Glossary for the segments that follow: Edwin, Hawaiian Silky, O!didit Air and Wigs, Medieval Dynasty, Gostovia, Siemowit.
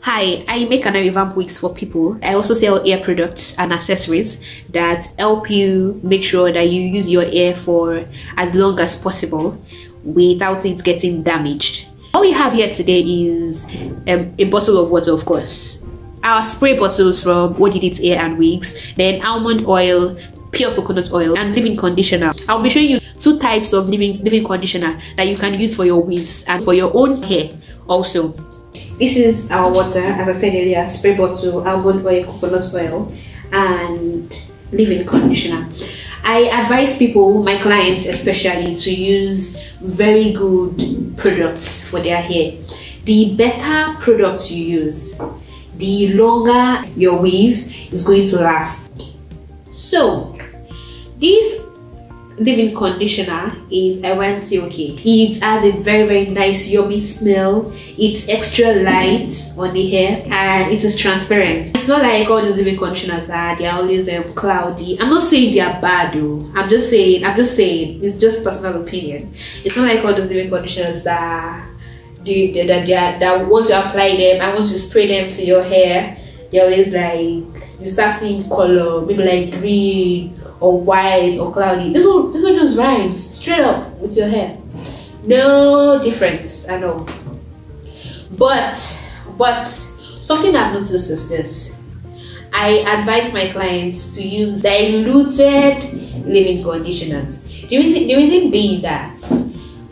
Hi, I make and revamp wigs for people. I also sell hair products and accessories that help you make sure that you use your hair for as long as possible without it getting damaged. All we have here today is a bottle of water, of course, our spray bottles from O!didit Air and Wigs, then almond oil, pure coconut oil, and leave-in conditioner. I'll be showing you two types of leave-in conditioner that you can use for your weaves and for your own hair also. This is our water, as I said earlier, spray bottle, almond oil, coconut oil, and leave-in conditioner. I advise people, my clients especially, to use very good products for their hair. The better products you use, the longer your weave is going to last. So, this leave-in conditioner is Hawaiian Silky. It has a very nice yummy smell. It's extra light on the hair and it is transparent. It's not like all these leave-in conditioners that they're always cloudy. I'm not saying they are bad though. I'm just saying it's just personal opinion. It's not like all those leave-in conditioners that once you apply them and once you spray them to your hair, they're always like, you start seeing color, maybe like green or white or cloudy. This one just rhymes straight up with your hair. No difference at all. But something I've noticed is this. I advise my clients to use diluted leave-in conditioners. The reason being that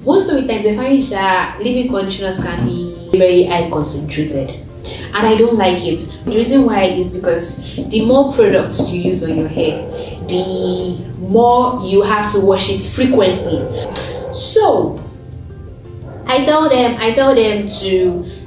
most of the times I find that leave-in conditioners can be very high concentrated. And I don't like it. The reason why is because the more products you use on your hair, the more you have to wash it frequently. So I tell them to use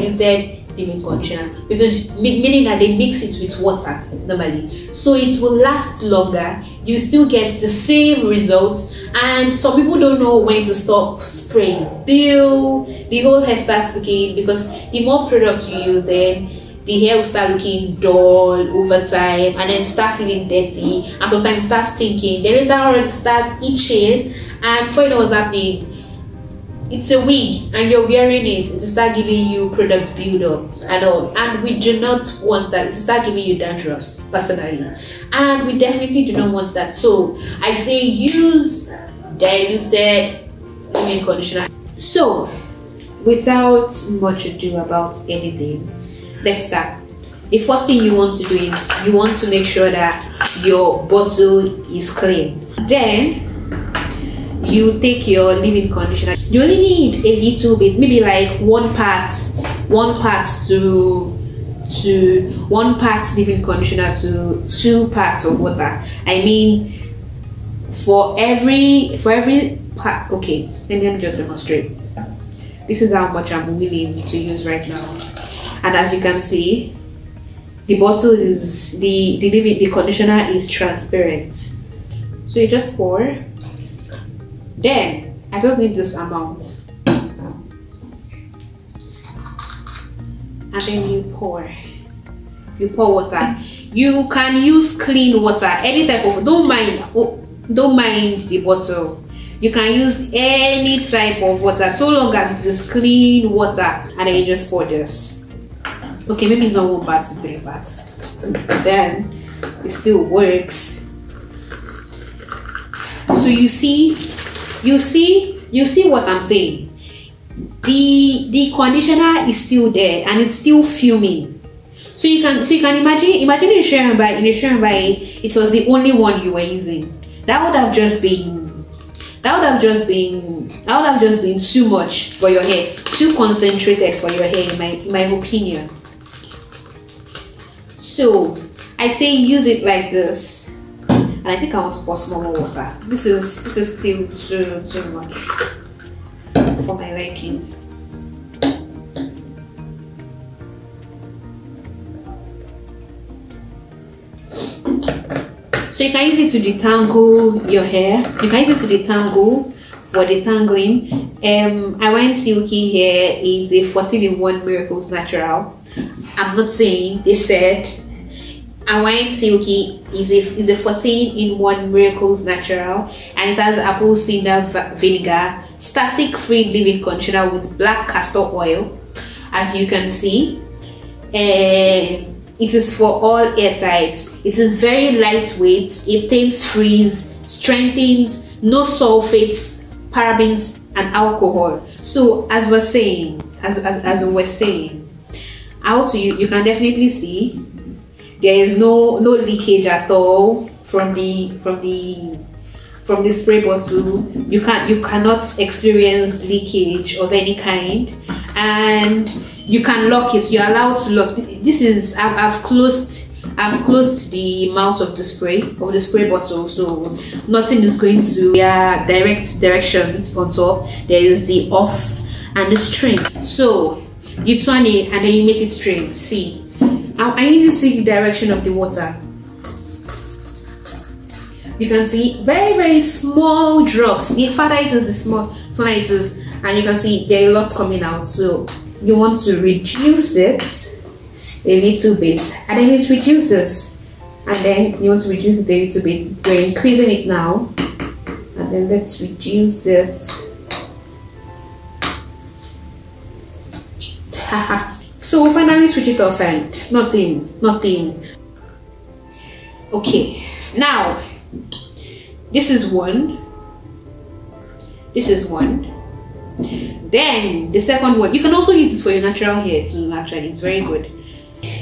diluted leave-in conditioner, because meaning that they mix it with water normally, so it will last longer. You still get the same results, and some people don't know when to stop spraying till the whole hair starts looking, because the more products you use, then the hair will start looking dull over time, and then start feeling dirty, and sometimes start stinking. Then later on it starts itching, and before you know what's happening, it's a wig and you're wearing it. It start giving you product build-up and all, and we do not want that. It start giving you dandruffs personally, and we definitely do not want that. So I say use diluted leave-in conditioner. So without much ado about anything, let's start. The first thing you want to do is you want to make sure that your bottle is clean. Then you take your leave-in conditioner. You only need a little bit, maybe like one part leave-in conditioner to 2 parts of water. I mean, for every part. Okay, let me just demonstrate. This is how much I'm willing to use right now, and as you can see, the bottle is the conditioner is transparent. So you just pour. Then I just need this amount, and then you pour water. You can use clean water, any type of, don't mind the bottle. You can use any type of water, so long as it is clean water. And then you just pour this. Okay, maybe it's not 1 part to 3 parts, but then it still works. So you see what I'm saying. The conditioner is still there and it's still fuming. So you can imagine in a sharing by it was the only one you were using. That would have just been too much for your hair, too concentrated for your hair, in my opinion. So I say use it like this. And I think I want to pour some more water. This is still too much for my liking. So you can use it to detangle your hair. You can use it to detangle for detangling. Hawaiian Silky hair is a 14-in-1 miracles natural. I'm not saying, they said Hawaiian Silky is a 14-in-1 miracles natural, and it has apple cider vinegar, static free leave-in conditioner with black castor oil, as you can see, and it is for all hair types. It is very lightweight, it tames frizz, strengthens, no sulfates, parabens and alcohol. So as we're saying, out you can definitely see there is no leakage at all from the spray bottle. You cannot experience leakage of any kind, and you can lock it. You're allowed to lock. This is I've closed the mouth of the spray bottle, so nothing is going to their direct directions on top. There is the off and the string. So you turn it and then you make it string. See, I need to see the direction of the water. You can see very, very small drops. The farther it is, the smaller it is, and you can see there are a lot coming out. So you want to reduce it a little bit, and then it reduces, and then you want to reduce it a little bit. We're increasing it now, and then let's reduce it. So we finally switch it off, and nothing. Okay, now this is one. Then the second one, you can also use this for your natural hair too. Actually, it's very good.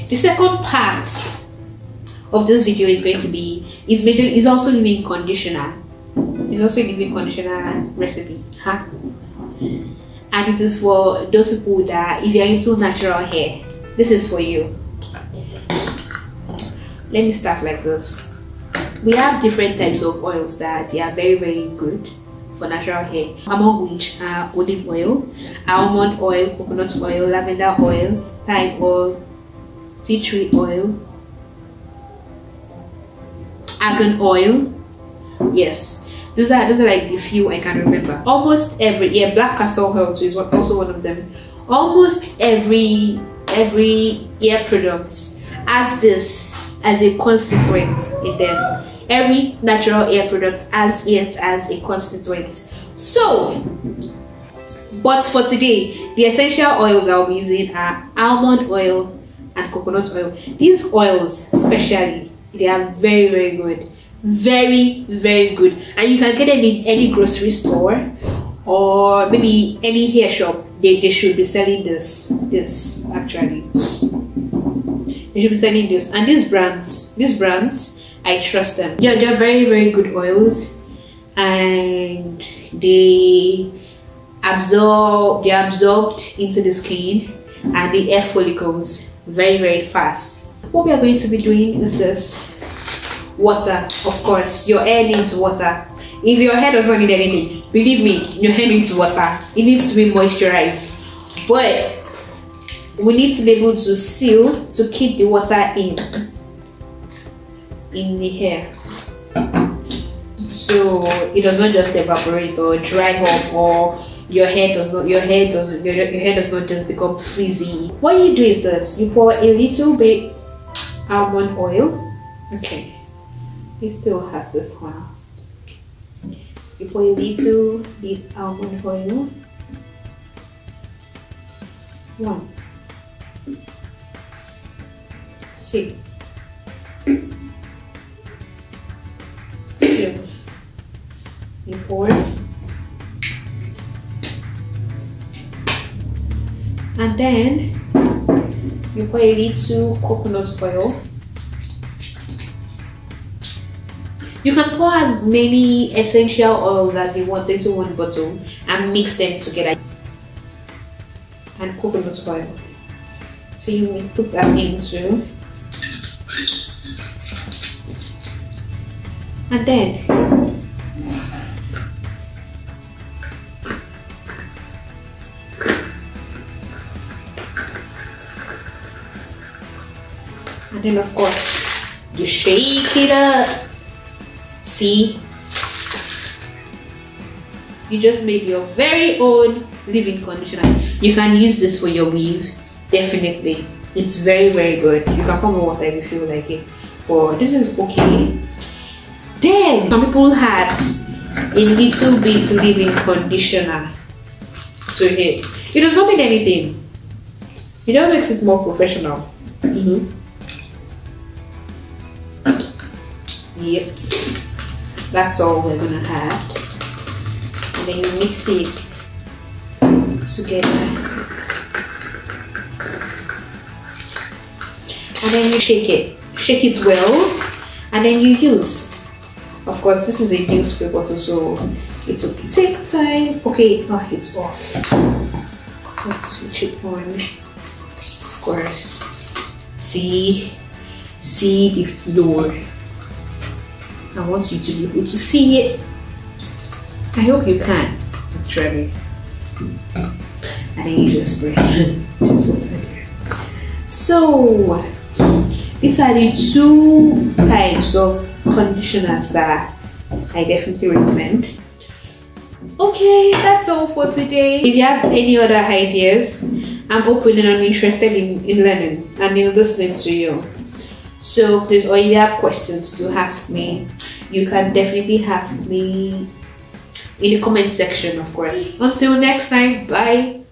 The second part of this video is going to be is also leave-in conditioner. It's also a leave-in conditioner recipe, and it is for those people that if you are into natural hair, this is for you. Let me start like this. We have different types of oils that they are very, very good for natural hair, among which are olive oil, almond oil, coconut oil, lavender oil, thyme oil, tea tree oil, argan oil. Yes, those are like the few I can remember. Almost every, yeah, black castor oil too is also one of them. Almost every hair product has this as a constituent in them. Every natural hair product has it as a constituent. So, but for today, the essential oils I'll be using are almond oil and coconut oil. These oils, especially, they are very, very good. Very, very good. And you can get them in any grocery store or maybe any hair shop. They should be selling this actually. They should be selling this. And these brands, I trust them. They're very, very good oils, and they're absorbed into the skin and the hair follicles very, very fast. What we are going to be doing is this. Water, of course. Your hair needs water. If your hair does not need anything, believe me, your hair needs water. It needs to be moisturized. But we need to be able to seal, to keep the water in the hair, so it does not just evaporate or dry up, or your hair does not just become frizzy. What you do is this: you pour a little bit almond oil. Okay, it still has this one. You pour a little bit almond oil. One. See. You pour it, and then you pour a little coconut oil. You can pour as many essential oils as you want into one bottle and mix them together. And coconut oil. So you will put that into, and then of course you shake it up. See, you just made your very own leave-in conditioner. You can use this for your weave, definitely. It's very, very good. You can come with water if you feel like it, but this is okay. Then some people had a little bit leave-in conditioner to it. It does not mean anything. You know, it makes it more professional. Yep, that's all we're gonna have. And then you mix it together, and then you shake it well, and then you use. Of course, this is a newspaper too, so it will take time. Okay, now it's off. Let's switch it on. Of course, see the floor. I want you to be able to see it. I hope you can. Try me. And then you just spray. That's what I do. So, these are the two types of conditioners that I definitely recommend. Okay, that's all for today. If you have any other ideas, I'm open and I'm interested in learning and in listening to you. So please, or if you have questions to ask me, you can definitely ask me in the comment section, of course. Until next time, bye.